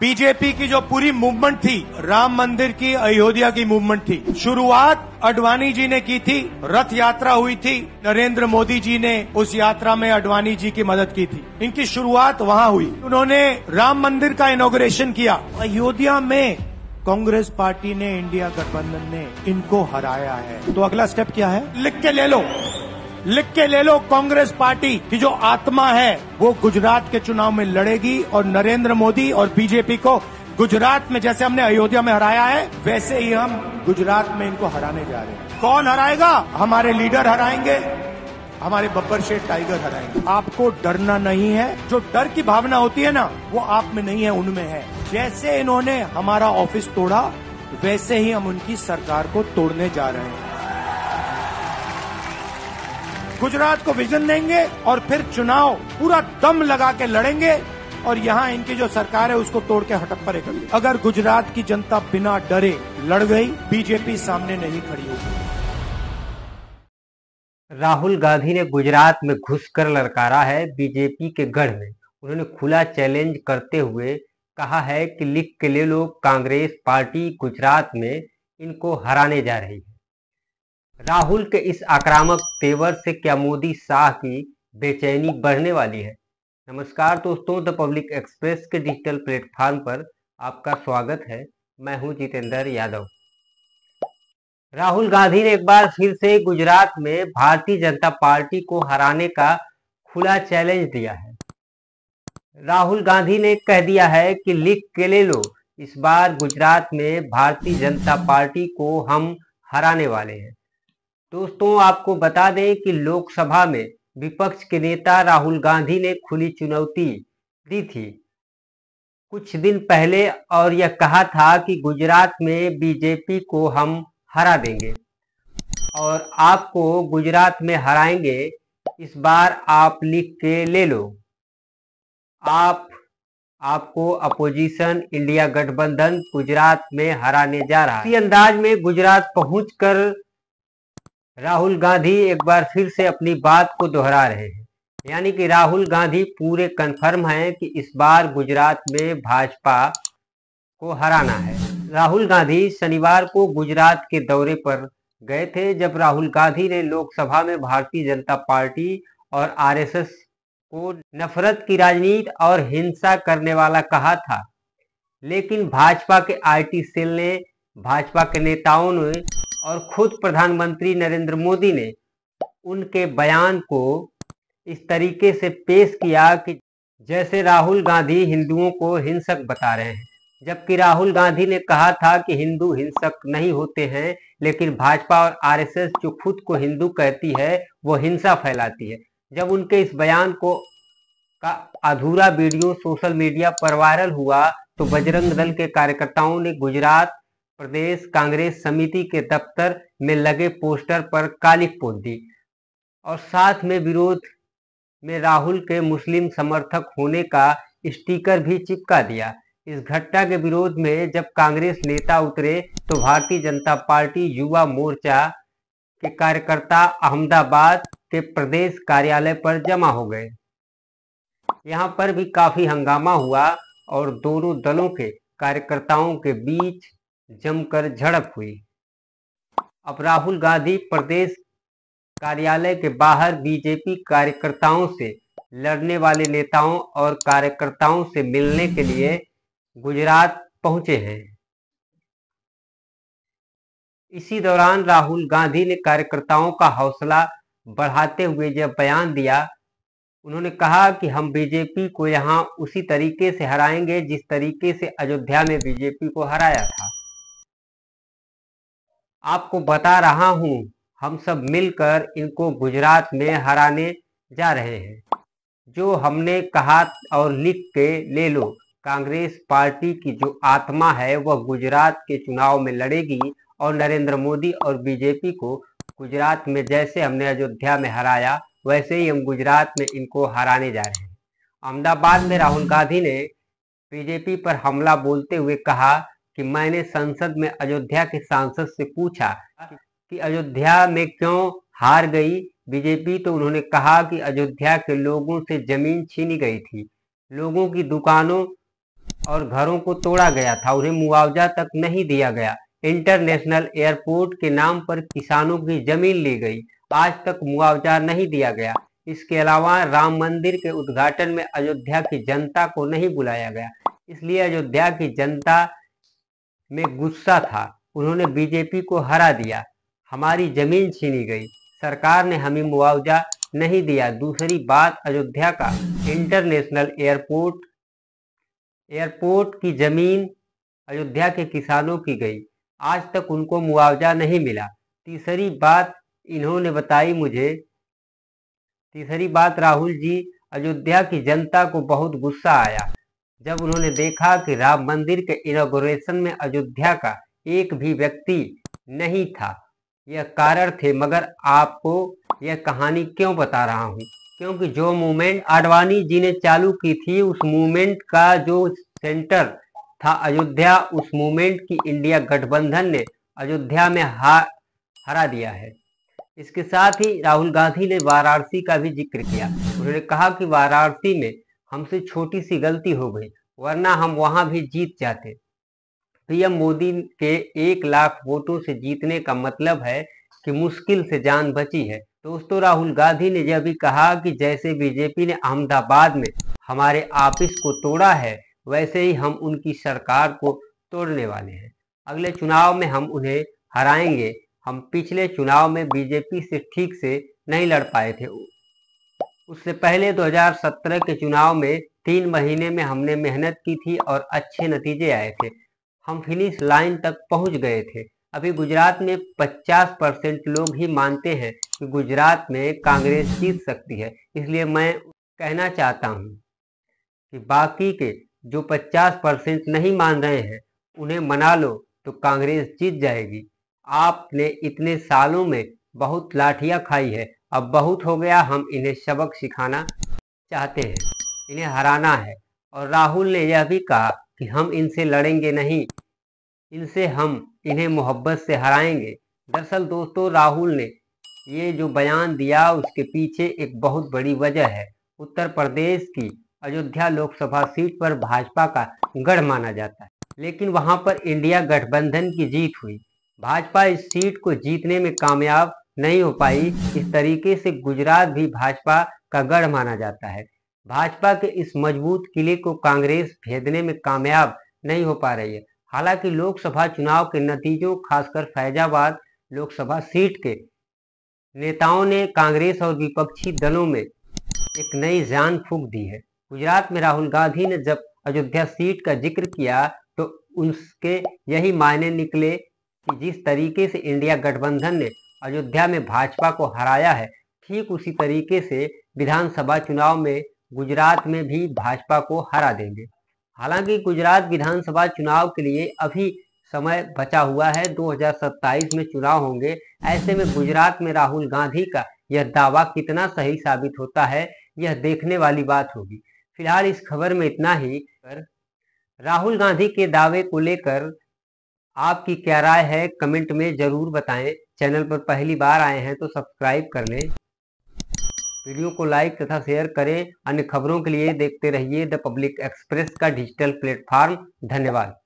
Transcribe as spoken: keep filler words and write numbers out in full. BJP की जो पूरी मूवमेंट थी, राम मंदिर की, अयोध्या की मूवमेंट थी, शुरुआत अडवाणी जी ने की थी, रथ यात्रा हुई थी, नरेंद्र मोदी जी ने उस यात्रा में अडवाणी जी की मदद की थी, इनकी शुरुआत वहां हुई। उन्होंने राम मंदिर का इनॉग्रेशन किया। अयोध्या में कांग्रेस पार्टी ने, इंडिया गठबंधन ने इनको हराया है, तो अगला स्टेप क्या है? लिख के ले लो, लिख के ले लो। कांग्रेस पार्टी की जो आत्मा है वो गुजरात के चुनाव में लड़ेगी और नरेंद्र मोदी और बीजेपी को गुजरात में, जैसे हमने अयोध्या में हराया है, वैसे ही हम गुजरात में इनको हराने जा रहे हैं। कौन हराएगा? हमारे लीडर हराएंगे, हमारे बब्बर शेर टाइगर हराएंगे। आपको डरना नहीं है। जो डर की भावना होती है ना, वो आप में नहीं है, उनमें है। जैसे इन्होंने हमारा ऑफिस तोड़ा, वैसे ही हम उनकी सरकार को तोड़ने जा रहे हैं। गुजरात को विजन देंगे और फिर चुनाव पूरा दम लगा के लड़ेंगे और यहाँ इनकी जो सरकार है उसको तोड़ के हटप्परे करेंगे। अगर गुजरात की जनता बिना डरे लड़ गई, बीजेपी सामने नहीं खड़ी होगी। राहुल गांधी ने गुजरात में घुसकर ललकारा है बीजेपी के गढ़ में। उन्होंने खुला चैलेंज करते हुए कहा है कि लिख के ले लो, कांग्रेस पार्टी गुजरात में इनको हराने जा रही है। राहुल के इस आक्रामक तेवर से क्या मोदी शाह की बेचैनी बढ़ने वाली है? नमस्कार दोस्तों, द पब्लिक एक्सप्रेस के डिजिटल प्लेटफॉर्म पर आपका स्वागत है। मैं हूं जितेंद्र यादव। राहुल गांधी ने एक बार फिर से गुजरात में भारतीय जनता पार्टी को हराने का खुला चैलेंज दिया है। राहुल गांधी ने कह दिया है कि लिख के ले लो, इस बार गुजरात में भारतीय जनता पार्टी को हम हराने वाले हैं। दोस्तों, आपको बता दें कि लोकसभा में विपक्ष के नेता राहुल गांधी ने खुली चुनौती दी थी कुछ दिन पहले और यह कहा था कि गुजरात में बीजेपी को हम हरा देंगे और आपको गुजरात में हराएंगे, इस बार आप लिख के ले लो। आप आपको अपोजिशन इंडिया गठबंधन गुजरात में हराने जा रहा है। इसी अंदाज में गुजरात पहुंचकर राहुल गांधी एक बार फिर से अपनी बात को दोहरा रहे हैं, यानी कि राहुल गांधी पूरे कंफर्म हैं कि इस बार गुजरात में भाजपा को हराना है। राहुल गांधी शनिवार को गुजरात के दौरे पर गए थे, जब राहुल गांधी ने लोकसभा में भारतीय जनता पार्टी और आरएसएस को नफरत की राजनीति और हिंसा करने वाला कहा था, लेकिन भाजपा के आईटी सेल ने, भाजपा के नेताओं ने और खुद प्रधानमंत्री नरेंद्र मोदी ने उनके बयान को इस तरीके से पेश किया कि जैसे राहुल गांधी हिंदुओं को हिंसक बता रहे हैं, जबकि राहुल गांधी ने कहा था कि हिंदू हिंसक नहीं होते हैं, लेकिन भाजपा और आरएसएस जो खुद को हिंदू कहती है वो हिंसा फैलाती है। जब उनके इस बयान को का अधूरा वीडियो सोशल मीडिया पर वायरल हुआ तो बजरंग दल के कार्यकर्ताओं ने गुजरात प्रदेश कांग्रेस समिति के दफ्तर में लगे पोस्टर पर काली पोत दी और साथ में विरोध में राहुल के मुस्लिम समर्थक होने का स्टिकर भी चिपका दिया। इस घटना के विरोध में जब कांग्रेस नेता उतरे तो भारतीय जनता पार्टी युवा मोर्चा के कार्यकर्ता अहमदाबाद के प्रदेश कार्यालय पर जमा हो गए। यहाँ पर भी काफी हंगामा हुआ और दोनों दलों के कार्यकर्ताओं के बीच जमकर झड़प हुई। अब राहुल गांधी प्रदेश कार्यालय के बाहर बीजेपी कार्यकर्ताओं से, लड़ने वाले नेताओं और कार्यकर्ताओं से मिलने के लिए गुजरात पहुंचे हैं। इसी दौरान राहुल गांधी ने कार्यकर्ताओं का हौसला बढ़ाते हुए यह बयान दिया। उन्होंने कहा कि हम बीजेपी को यहाँ उसी तरीके से हराएंगे जिस तरीके से अयोध्या में बीजेपी को हराया था। आपको बता रहा हूं, हम सब मिलकर इनको गुजरात में हराने जा रहे हैं। जो हमने कहा और लिख के ले लो, कांग्रेस पार्टी की जो आत्मा है वह गुजरात के चुनाव में लड़ेगी और नरेंद्र मोदी और बीजेपी को गुजरात में, जैसे हमने अयोध्या में हराया, वैसे ही हम गुजरात में इनको हराने जा रहे हैं। अहमदाबाद में राहुल गांधी ने बीजेपी पर हमला बोलते हुए कहा कि मैंने संसद में अयोध्या के सांसद से पूछा कि अयोध्या में क्यों हार गई बीजेपी, तो उन्होंने कहा कि अयोध्या के लोगों से जमीन छीनी गई थी, लोगों की दुकानों और घरों को तोड़ा गया था, उन्हें मुआवजा तक नहीं दिया गया। इंटरनेशनल एयरपोर्ट के नाम पर किसानों की जमीन ली गई, आज तक मुआवजा नहीं दिया गया। इसके अलावा राम मंदिर के उद्घाटन में अयोध्या की जनता को नहीं बुलाया गया, इसलिए अयोध्या की जनता में गुस्सा था। उन्होंने बीजेपी को हरा दिया, हमारी जमीन छीनी गई, सरकार ने हमें मुआवजा नहीं दिया। दूसरी बात, अयोध्या का इंटरनेशनल एयरपोर्ट एयरपोर्ट की जमीन अयोध्या के किसानों की गई, आज तक उनको मुआवजा नहीं मिला। तीसरी बात इन्होंने बताई मुझे, तीसरी बात राहुल जी, अयोध्या की जनता को बहुत गुस्सा आया जब उन्होंने देखा कि राम मंदिर के इनॉग्रेशन में अयोध्या का एक भी व्यक्ति नहीं था। यह कारण थे, मगर आपको यह कहानी क्यों बता रहा हूँ, क्योंकि जो मूवमेंट अडवाणी जी ने चालू की थी, उस मूवमेंट का जो सेंटर था अयोध्या, उस मूवमेंट की इंडिया गठबंधन ने अयोध्या में हा हरा दिया है। इसके साथ ही राहुल गांधी ने वाराणसी का भी जिक्र किया। उन्होंने कहा कि वाराणसी में हमसे छोटी सी गलती हो गई, वरना हम वहां भी जीत जाते। पीएम मोदी के एक लाख वोटों से जीतने का मतलब है कि मुश्किल से जान बची है। दोस्तों, राहुल गांधी ने यह भी कहा कि जैसे बीजेपी ने अहमदाबाद में हमारे ऑफिस को तोड़ा है, वैसे ही हम उनकी सरकार को तोड़ने वाले हैं। अगले चुनाव में हम उन्हें हराएंगे। हम पिछले चुनाव में बीजेपी से ठीक से नहीं लड़ पाए थे। उससे पहले दो हज़ार सत्रह के चुनाव में तीन महीने में हमने मेहनत की थी और अच्छे नतीजे आए थे, हम फिनिश लाइन तक पहुंच गए थे। अभी गुजरात में पचास परसेंट लोग ही मानते हैं कि गुजरात में कांग्रेस जीत सकती है, इसलिए मैं कहना चाहता हूं कि बाकी के जो पचास परसेंट नहीं मान रहे हैं, उन्हें मना लो तो कांग्रेस जीत जाएगी। आपने इतने सालों में बहुत लाठियां खाई है, अब बहुत हो गया। हम इन्हें सबक सिखाना चाहते हैं, इन्हें हराना है। और राहुल ने यह भी कहा कि हम इनसे लड़ेंगे नहीं, इनसे हम इन्हें मोहब्बत से हराएंगे। दरअसल दोस्तों, राहुल ने ये जो बयान दिया, उसके पीछे एक बहुत बड़ी वजह है। उत्तर प्रदेश की अयोध्या लोकसभा सीट पर भाजपा का गढ़ माना जाता है, लेकिन वहां पर इंडिया गठबंधन की जीत हुई। भाजपा इस सीट को जीतने में कामयाब नहीं हो पाई। इस तरीके से गुजरात भी भाजपा का गढ़ माना जाता है। भाजपा के इस मजबूत किले को कांग्रेस भेदने में कामयाब नहीं हो पा रही है। हालांकि लोकसभा चुनाव के नतीजों, खासकर फैजाबाद लोकसभा सीट के नेताओं ने कांग्रेस और विपक्षी दलों में एक नई जान फूंक दी है। गुजरात में राहुल गांधी ने जब अयोध्या सीट का जिक्र किया तो उसके यही मायने निकले कि जिस तरीके से इंडिया गठबंधन ने अयोध्या में भाजपा को हराया है, ठीक उसी तरीके से विधानसभा चुनाव में गुजरात में भी भाजपा को हरा देंगे। हालांकि गुजरात विधानसभा चुनाव के लिए अभी समय बचा हुआ है, दो हज़ार सत्ताईस में चुनाव होंगे। ऐसे में गुजरात में राहुल गांधी का यह दावा कितना सही साबित होता है, यह देखने वाली बात होगी। फिलहाल इस खबर में इतना ही। राहुल गांधी के दावे को लेकर आपकी क्या राय है, कमेंट में जरूर बताएं। चैनल पर पहली बार आए हैं तो सब्सक्राइब कर लें, वीडियो को लाइक तथा शेयर करें। अन्य खबरों के लिए देखते रहिए द पब्लिक एक्सप्रेस का डिजिटल प्लेटफॉर्म। धन्यवाद।